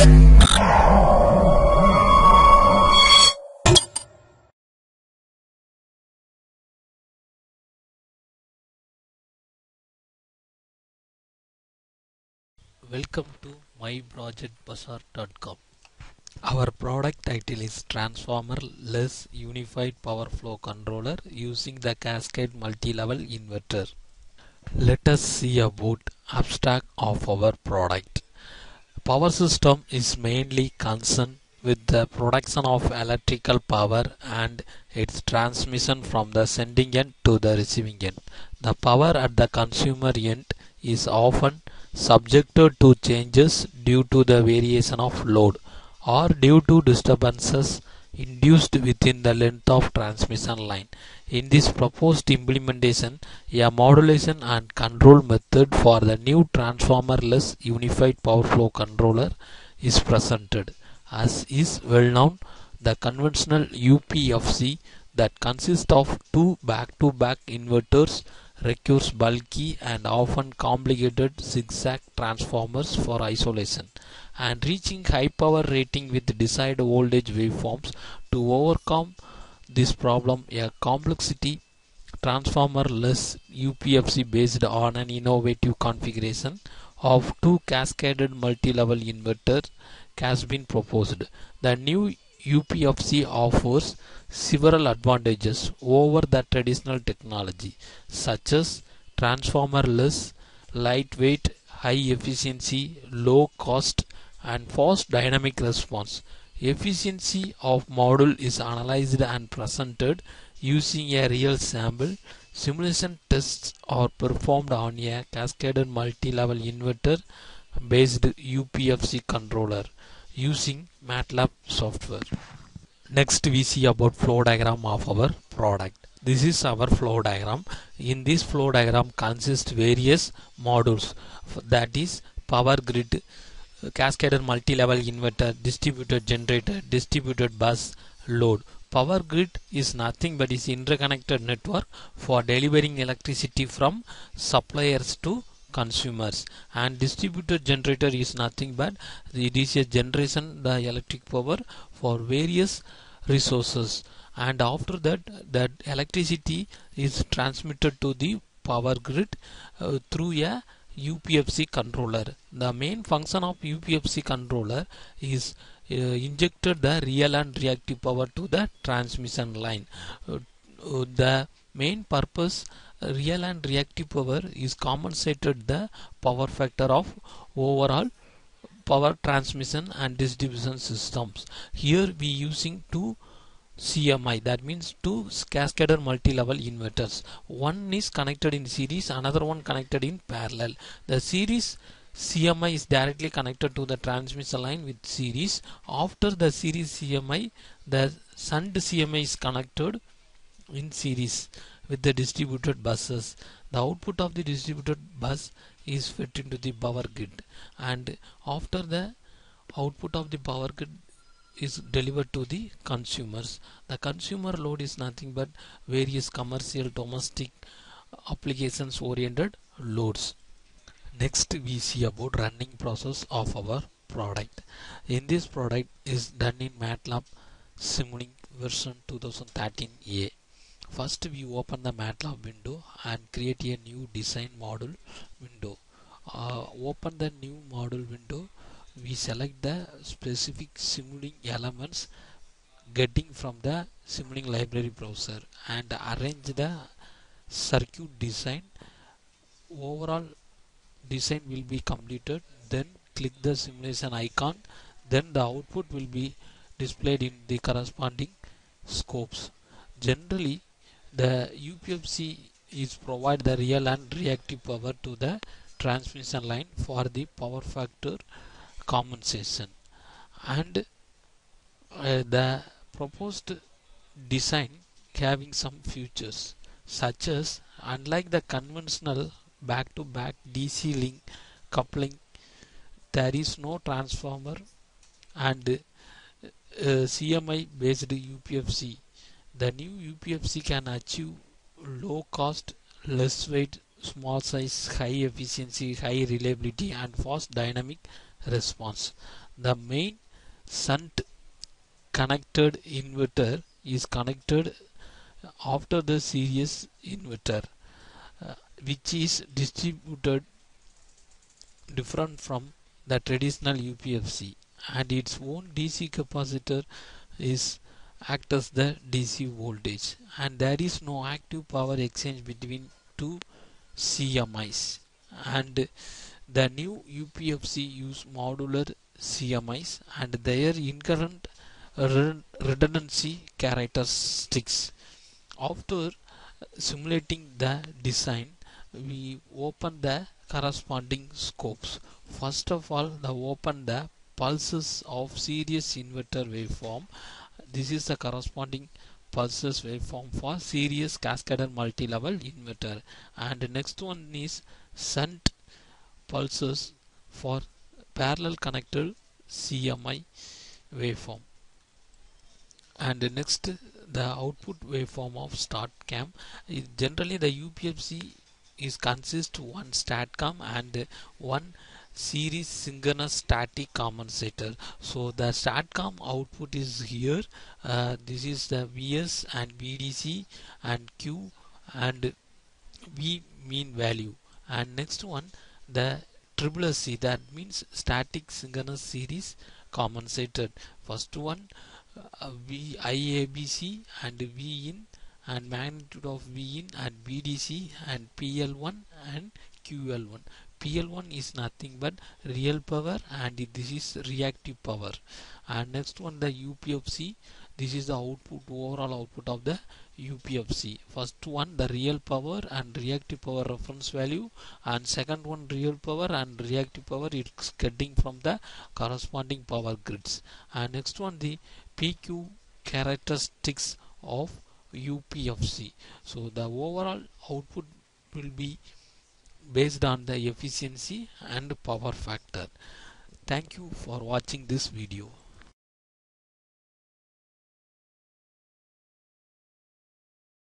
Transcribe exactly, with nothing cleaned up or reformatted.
Welcome to my project bazaar dot com. Our product title is Transformer Less Unified Power Flow Controller using the Cascade Multilevel Inverter. Let us see about abstract of our product. Power system is mainly concerned with the production of electrical power and its transmission from the sending end to the receiving end. The power at the consumer end is often subjected to changes due to the variation of load or due to disturbances induced within the length of transmission line. In this proposed implementation, a modulation and control method for the new transformer-less unified power flow controller is presented. As is well known, the conventional U P F C that consists of two back-to-back inverters requires bulky and often complicated zigzag transformers for isolation, and reaching high power rating with desired voltage waveforms. To overcome this problem, a complexity transformer-less U P F C based on an innovative configuration of two cascaded multi-level inverters has been proposed. The new U P F C offers several advantages over the traditional technology, such as transformer-less, lightweight, high efficiency, low cost, and fast dynamic response. Efficiency of model is analyzed and presented using a real sample. Simulation tests are performed on a cascaded multi-level inverter based U P F C controller using MATLAB software. Next, we see about flow diagram of our product. This is our flow diagram. In this flow diagram consists various modules, that is power grid, cascaded multi-level inverter, distributed generator, distributed bus, load. Power grid is nothing but is interconnected network for delivering electricity from suppliers to consumers, and distributed generator is nothing but it is a generation the electric power for various resources, and after that that electricity is transmitted to the power grid uh, through a U P F C controller. The main function of U P F C controller is uh, injected the real and reactive power to the transmission line. Uh, uh, the main purpose, real and reactive power, is compensated the power factor of overall power transmission and distribution systems. Here we using two C M I, that means two cascaded multi-level inverters. One is connected in series, another one connected in parallel. The series C M I is directly connected to the transmission line with series. After the series C M I, the shunt C M I is connected in series with the distributed buses. The output of the distributed bus is fed into the power grid, and after the output of the power grid is delivered to the consumers. The consumer load is nothing but various commercial, domestic, applications oriented loads. Next, we see about running process of our product. In this product is done in MATLAB Simulink version twenty thirteen A. First, we open the MATLAB window and create a new design model window. Uh, open the new model window. We select the specific Simulink elements getting from the Simulink library browser and arrange the circuit design. Overall design will be completed, then click the simulation icon, then the output will be displayed in the corresponding scopes. Generally, the U P F C is provide the real and reactive power to the transmission line for the power factor compensation, and uh, the proposed design having some features such as, unlike the conventional back-to-back D C link coupling, there is no transformer, and uh, C M I based U P F C. The new U P F C can achieve low cost, less weight, small size, high efficiency, high reliability, and fast dynamic response. the main shunt connected inverter is connected after the series inverter, uh, which is distributed different from the traditional U P F C, and its own D C capacitor is act as the D C voltage, and there is no active power exchange between two C M Is, and the new U P F C use modular C M Is and their inherent redundancy characteristics. After simulating the design, we open the corresponding scopes. First of all, the open the pulses of series inverter waveform. This is the corresponding pulses waveform for series cascade multilevel inverter, and next one is shunt pulses for parallel connected C M I waveform, and next the output waveform of STATCOM. Generally the U P F C is consist one STATCOM and one series synchronous static compensator. So the STATCOM output is here. Uh, this is the V S and V D C and Q and V mean value. And next one, the triple C, that means static synchronous series compensator. First one, uh, V I A B C and V I N and magnitude of V I N and V D C and P L one and Q L one. P L one is nothing but real power, and this is reactive power. And next one, the U P F C. This is the output, overall output of the U P F C. First one, the real power and reactive power reference value, and second one, real power and reactive power it's getting from the corresponding power grids. And next one, the P Q characteristics of U P F C. So the overall output will be based on the efficiency and power factor. Thank you for watching this video.